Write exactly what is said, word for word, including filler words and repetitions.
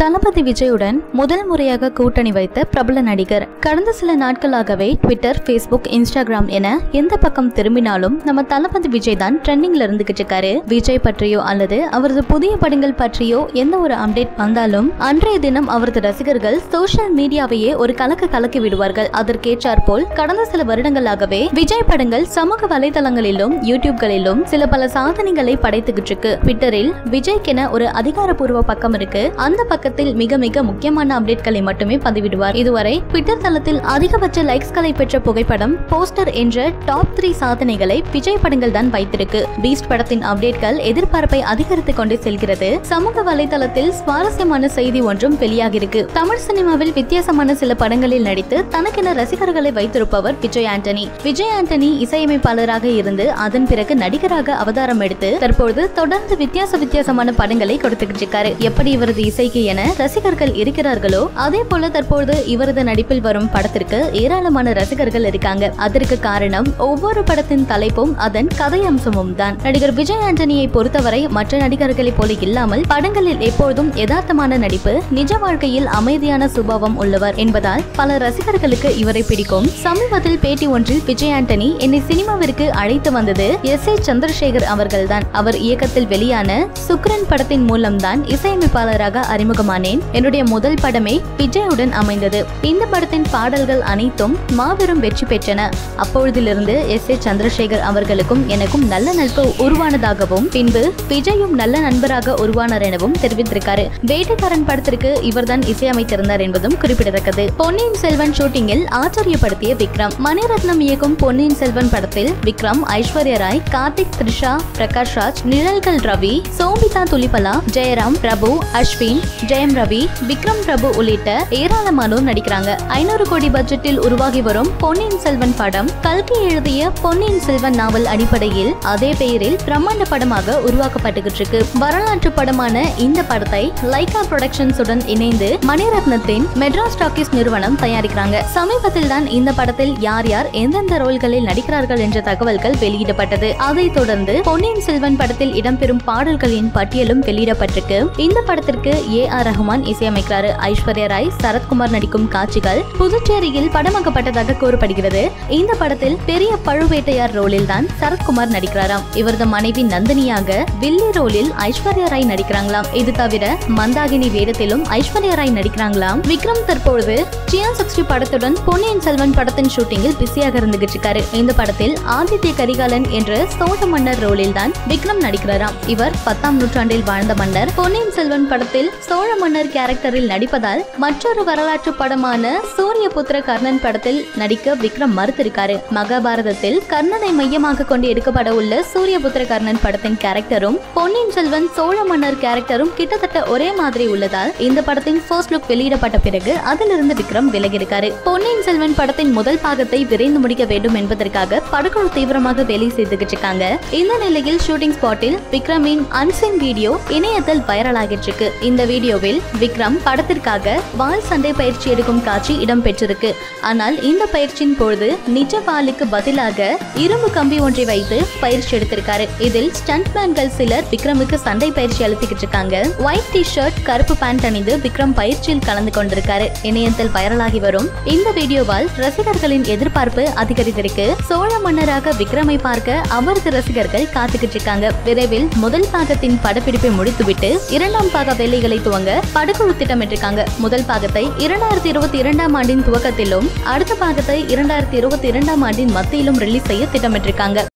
தலபதி விஜயுடன் முதல் முறையாக கூட்டணி வைத்த பிரபல நடிகர். கடந்த சில நாட்களாகவே ட்விட்டர், ஃபேஸ்புக், இன்ஸ்டாகிராம் என எந்த பக்கம் திரும்பினாலும் நம்ம தலபதி விஜய் தான் ட்ரெண்டிங்ல இருந்துகிட்டு இருக்காரு. விஜய் பற்றியோ அல்லது அவரது புதிய படங்கள் பற்றியோ எந்த ஒரு அப்டேட் வந்தாலும் அன்றைய தினம் அவரது ரசிகர்கள் சோஷியல் மீடியாவையே ஒரு கலக்க கலக்கி விடுவார்கள். அதற்கேற்றார் போல் கடந்த சில வருடங்களாகவே விஜய் படங்கள் சமூக வலைதளங்களிலும் யூடியூப்களிலும் சில பல சாதனைகளை படைத்துக்கிட்டு இருக்கு. ட்விட்டரில் விஜய்க்கென ஒரு அதிகாரப்பூர்வ பக்கம் இருக்கு. அந்த பக்கம் மிக மிக முக்கியமான அப்டேட்களை மட்டுமே பதிவிடுவார். இதுவரை ட்விட்டர் தளத்தில் அதிகபட்ச லைக்ஸ்களை பெற்ற புகைப்படம், போஸ்டர் என்ற டாப் த்ரீ சாதனைகளை விஜய் படங்கள் தான் வைத்திருக்கு. பீஸ்ட் படத்தின் அப்டேட்கள் எதிர்பார்ப்பை அதிகரித்துக் கொண்டு செல்கிறது. சமூக வலைதளத்தில் சுவாரஸ்யமான செய்தி ஒன்றும் வெளியாகிருக்கு. தமிழ் சினிமாவில் வித்தியாசமான சில படங்களில் நடித்து தனக்கென ரசிகர்களை வைத்திருப்பவர் விஜய் ஆண்டனி. விஜய் ஆண்டனி இசையமைப்பாளராக இருந்து அதன் பிறகு நடிகராக அவதாரம் எடுத்து தற்போது தொடர்ந்து வித்தியாச வித்தியாசமான படங்களை கொடுத்துக்கிட்டு இருக்காரு. எப்படி இவரது இசைக்கு என ரசிகர்கள் இருக்கிறார்களோ அதே போல தற்போது இவரது நடிப்பில் வரும் படத்திற்கு ஏராளமான ரசிகர்கள் இருக்காங்க. அதற்கு காரணம் ஒவ்வொரு படத்தின் தலைப்பும் அதன் கதை அம்சமும் தான். நடிகர் விஜய் ஆண்டனியை பொறுத்தவரை மற்ற நடிகர்களை போல இல்லாமல் படங்களில் எப்பொழுதும் யதார்த்தமான நடிப்பு, நிஜ வாழ்க்கையில் அமைதியான சுபாவம் உள்ளவர் என்பதால் பல ரசிகர்களுக்கு இவரை பிடிக்கும். சமீபத்தில் பேட்டி ஒன்றில் விஜய் ஆண்டனி, என்னை சினிமாவிற்கு அழைத்து வந்தது எஸ் ஏ சந்திரசேகர் அவர்கள் தான். அவர் இயக்கத்தில் வெளியான சுக்ரன் படத்தின் மூலம்தான் இசையமைப்பாளராக அறிமுகம். என்னுடைய முதல் படமே விஜயுடன் அமைந்தது. இந்த படத்தின் பாடல்கள் அனைத்தும் மாபெரும் வெற்றி பெற்றன. அப்பொழுதிலிருந்து எஸ் ஏ சந்திரசேகர் அவர்களுக்கும் எனக்கும் நல்ல நட்பு உருவானதாகவும் பின்பு விஜயும் நல்ல நண்பராக உருவானார் எனவும் தெரிவித்திருக்காரு. வேட்டைக்காரன் படத்திற்கு இவர்தான் இசையமைத்திருந்தார் என்பதும் குறிப்பிடத்தக்கது. பொன்னியின் செல்வன் ஷூட்டிங்கில் ஆச்சரியப்படுத்திய விக்ரம். மணி ரத்னம் இயக்கும் பொன்னியின் செல்வன் படத்தில் விக்ரம், ஐஸ்வர்யா ராய், கார்த்திக், த்ரிஷா, பிரகாஷ் ராஜ், நிழல்கள் ரவி, சோமிதா துலிபலா, ஜெயராம், பிரபு, அஸ்வின், ஜெயம் ரவி, விக்ரம், பிரபு உள்ளிட்ட ஏராளமானோர் நடிக்கிறாங்க. ஐநூறு கோடி பட்ஜெட்டில் உருவாகி வரும் பொன்னியின் செல்வன் படம் கல்கி எழுதிய பொன்னியின் செல்வன் நாவல் அடிப்படையில் அதே பெயரில் பிரம்மாண்ட படமாக உருவாக்கப்பட்டுகிட்டு இருக்கு. வரலாற்று படமான இந்த படத்தை லைகா புரொடக்ஷன்ஸ் உடன் இணைந்து மணி ரத்னத்தின் மெட்ராஸ் டாக்கீஸ் நிறுவனம் தயாரிக்கிறாங்க. சமீபத்தில் தான் இந்த படத்தில் யார் யார் எந்தெந்த ரோல்களில் நடிக்கிறார்கள் என்ற தகவல்கள் வெளியிடப்பட்டது. அதைத் தொடர்ந்து பொன்னியின் செல்வன் படத்தில் இடம்பெறும் பாடல்களின் பட்டியலும் வெளியிடப்பட்டிருக்கு. இந்த படத்திற்கு ஏ ஆர் ரஹ்மான் இசையமைக்கிறாரு. ஐஸ்வர்யா ராய், சரத்குமார் நடிக்கும் காட்சிகள் புதுச்சேரியில் படமாக்கப்பட்டதாக கூறப்படுகிறது. இந்த படத்தில் பெரிய பழுவேட்டையார் ரோலில் தான் சரத்குமார் நடிக்கிறாராம். இவரது மனைவி நந்தினியாக வில்லி ரோலில் ஐஸ்வர்யா ராய் நடிக்கிறாங்களாம். இது தவிர மந்தாகினி வேடத்திலும் ஐஸ்வர்யா ராய் நடிக்கிறாங்களாம். விக்ரம் தற்பொழுது சியான் சிக்ஸ்டி படத்துடன் பொன்னியின் செல்வன் படத்தின் ஷூட்டிங்கில் பிஸியாக இருந்துகிட்டு இருக்காரு. இந்த படத்தில் ஆதித்ய கரிகாலன் என்ற சோழ மன்னர் ரோலில் தான் விக்ரம் நடிக்கிறாராம். இவர் பத்தாம் நூற்றாண்டில் வாழ்ந்த மன்னர். பொன்னியின் செல்வன் படத்தில் சோழ மன்னர் கேரக்டரில் நடிப்பதால் மற்றொரு வரலாற்று படமான சூரிய புத்திர கர்ணன் படத்தில் நடிக்க விக்ரம் மறுத்திருக்காரு. மகாபாரதத்தில் கர்ணனை மையமாக கொண்டு எடுக்கப்பட உள்ள சூரிய புத்திர கர்ணன் படத்தின் கேரக்டரும் பொன்னியின் செல்வன் சோழ மன்னர் கேரக்டரும் கிட்டத்தட்ட ஒரே மாதிரி உள்ளதால் இந்த படத்தின் ஃபர்ஸ்ட் லுக் வெளியிடப்பட்ட பிறகு அதிலிருந்து விக்ரம் விலகியிருக்காரு. பொன்னியின் செல்வன் படத்தின் முதல் பாகத்தை விரைந்து முடிக்க வேண்டும் என்பதற்காக படக்குழு தீவிரமாக வேலை செய்துகிட்டு இருக்காங்க. இந்த நிலையில் ஷூட்டிங் ஸ்பாட்டில் விக்ரமின் அன்சீன் வீடியோ இணையத்தில் வைரல் ஆகிட்டு இருக்கு. இந்த வீடியோவில் விக்ரம் படத்திற்காக வால் சண்டை பயிற்சி எடுக்கும் காட்சி இடம்பெற்றிருக்கு. ஆனால் இந்த பயிற்சியின் பொழுது நிஜ வாளுக்கு பதிலாக இரும்பு கம்பி ஒன்றை வைத்து பயிற்சி எடுத்திருக்காரு. இதில் ஸ்டண்ட்மேன்கள் சிலர் விக்ரமுக்கு சண்டை பயிற்சி அளித்துக்கிட்டு இருக்காங்க. ஒயிட் டி ஷர்ட், கருப்பு பேண்ட் அணிந்து விக்ரம் பயிற்சியில் கலந்து கொண்டிருக்காரு. இணையத்தில் வைரலாகி வரும் இந்த வீடியோவால் ரசிகர்களின் எதிர்பார்ப்பு அதிகரித்திருக்கு. சோழ மன்னராக விக்ரமை பார்க்க அவரது ரசிகர்கள் காத்துக்கிட்டு இருக்காங்க. விரைவில் முதல் பாகத்தின் படப்பிடிப்பை முடித்துவிட்டு இரண்டாம் பாக வேலைகளை துவங்க படக்குழு திட்டமிட்டிருக்காங்க. முதல் பாகத்தை இரண்டாயிரத்தி இருபத்தி இரண்டாம் ஆண்டின் துவக்கத்திலும் அடுத்த பாகத்தை இரண்டாயிரத்தி இருபத்தி இரண்டாம் ஆண்டின் மத்தியிலும் ரிலீஸ் செய்ய திட்டமிட்டிருக்காங்க.